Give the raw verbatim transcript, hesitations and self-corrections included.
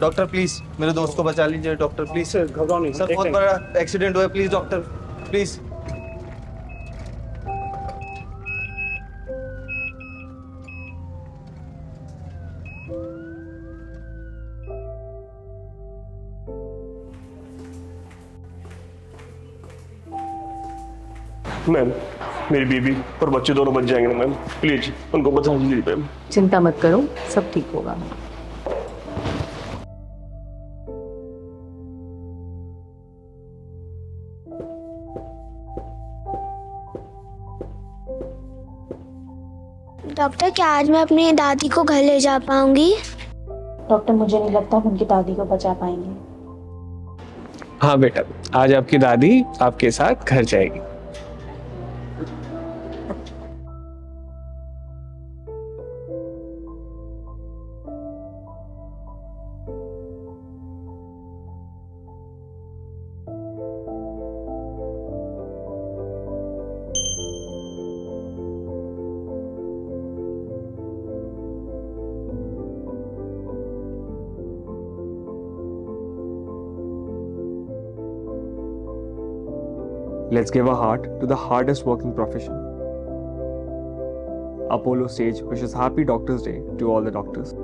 Doctor please मेरे दोस्त को बचा लीजिए। डॉक्टर प्लीज, सर घबराओ नहीं, सर बहुत बड़ा एक्सीडेंट हुआ, प्लीज डॉक्टर प्लीज। मैम मेरी बीबी और बच्चे दोनों बच जाएंगे ना मैम, प्लीज उनको बचा लीजिए मैम। चिंता मत करो, सब ठीक होगा। डॉक्टर क्या आज मैं अपनी दादी को घर ले जा पाऊंगी? डॉक्टर मुझे नहीं लगता हम उनकी दादी को बचा पाएंगे। हाँ बेटा, आज आपकी दादी आपके साथ घर जाएगी। Let's give our heart to the hardest working profession. Apollo Sage wishes happy Doctors' Day to all the doctors.